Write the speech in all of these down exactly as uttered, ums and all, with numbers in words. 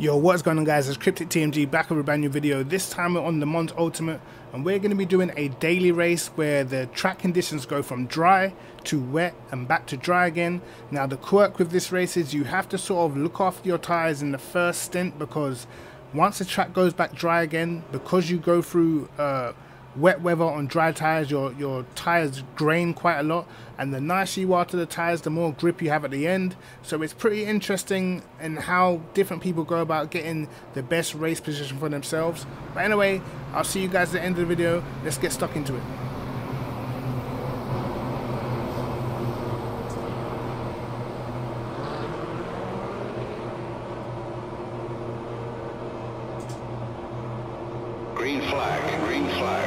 Yo, what's going on guys, it's Cryptic T M G back with a brand new video. This time we're on Le Mans Ultimate and we're going to be doing a daily race where the track conditions go from dry to wet and back to dry again. Now the quirk with this race is you have to sort of look after your tyres in the first stint, because once the track goes back dry again, because you go through uh, wet weather on dry tyres, your, your tyres grain quite a lot, and the nicer you are to the tyres, the more grip you have at the end. So it's pretty interesting in how different people go about getting the best race position for themselves. But anyway, I'll see you guys at the end of the video. Let's get stuck into it. Green flag, green flag.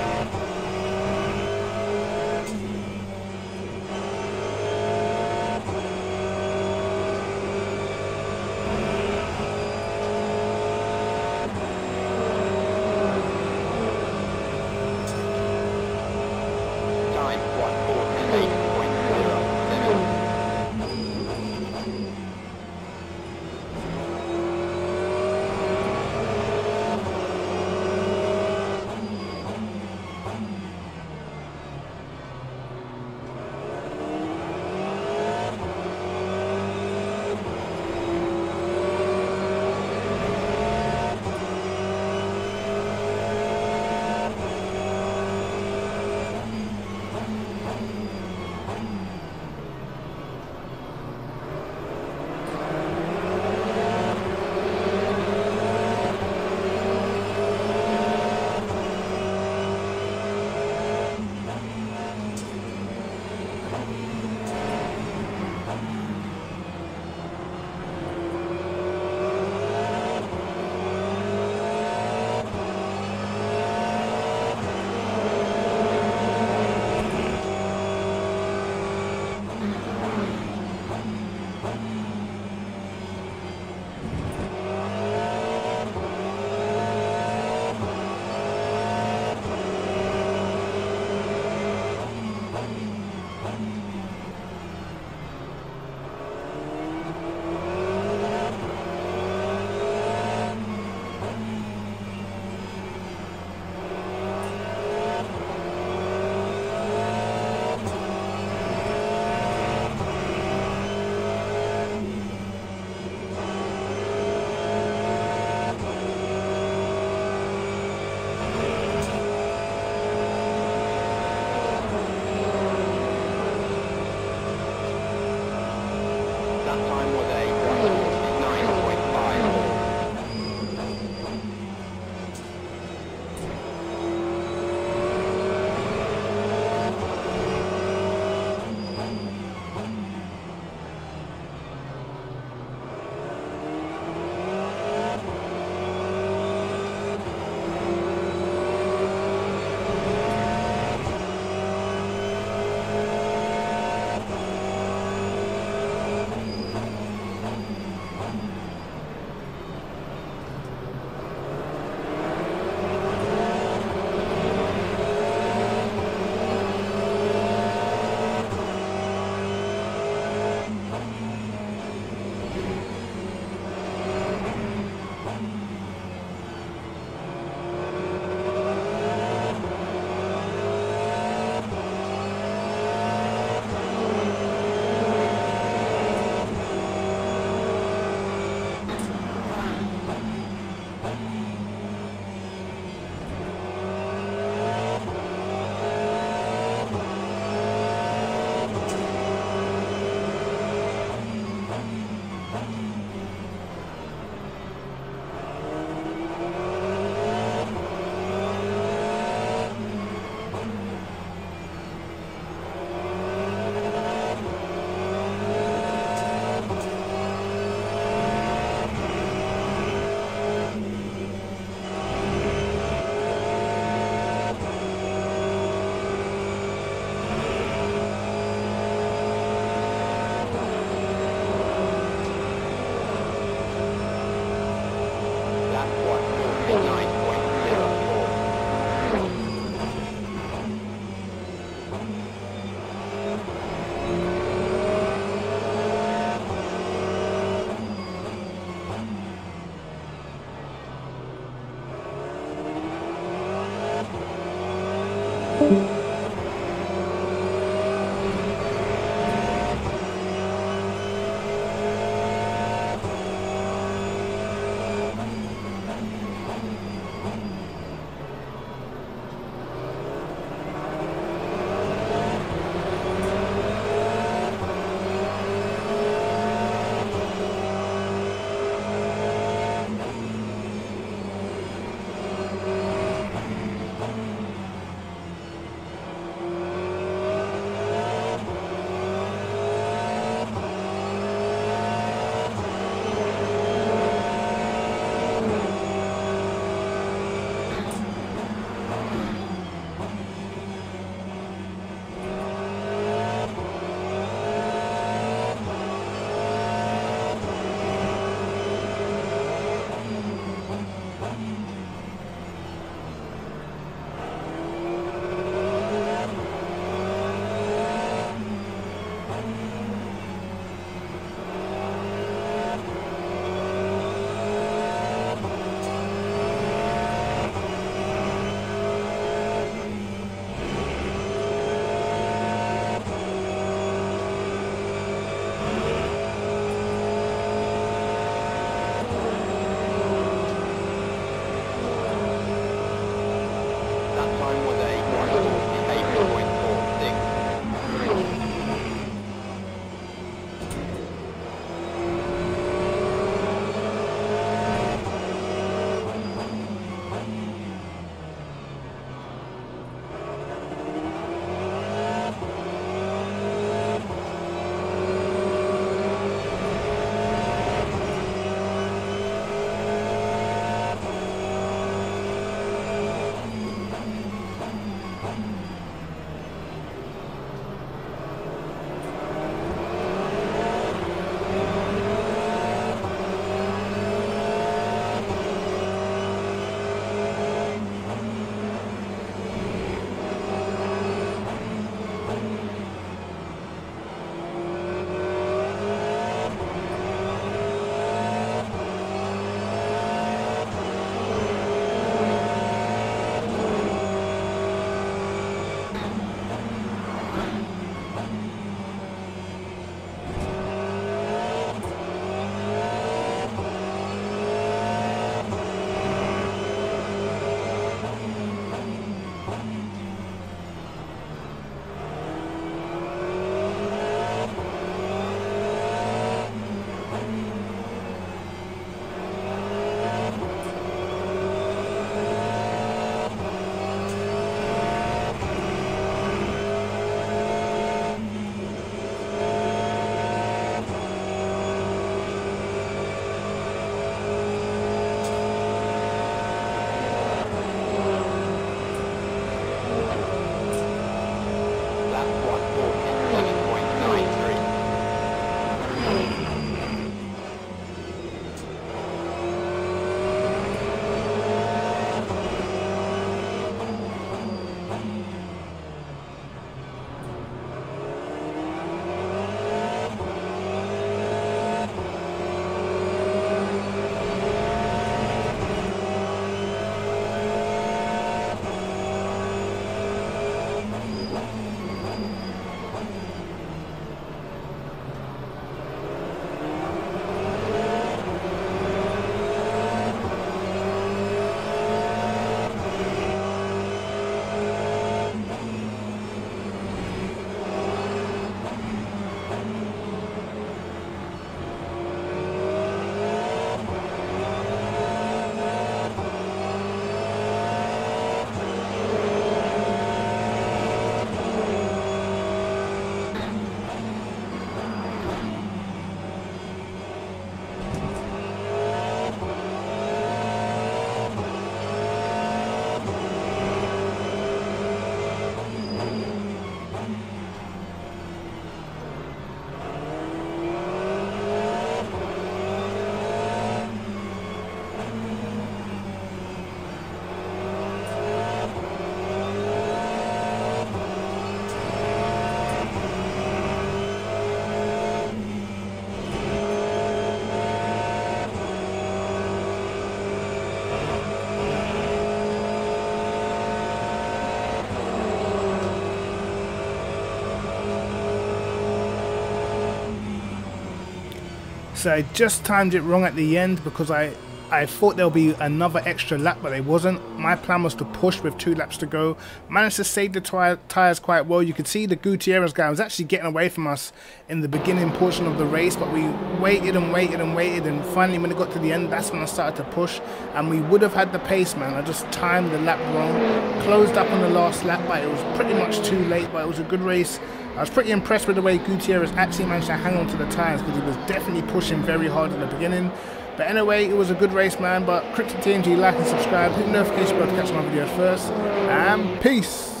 So I just timed it wrong at the end because I, I thought there'll be another extra lap, but there wasn't. My plan was to push with two laps to go. Managed to save the tyres quite well. You could see the Gutierrez guy was actually getting away from us in the beginning portion of the race, but we waited and waited and waited, and finally when it got to the end, that's when I started to push, and we would have had the pace, man. I just timed the lap wrong. Closed up on the last lap, but it was pretty much too late, but it was a good race. I was pretty impressed with the way Gutierrez actually managed to hang on to the tyres, because he was definitely pushing very hard in the beginning. But anyway, it was a good race, man. But Cryptic T M G, like and subscribe, hit the notification bell to catch my video first, and peace!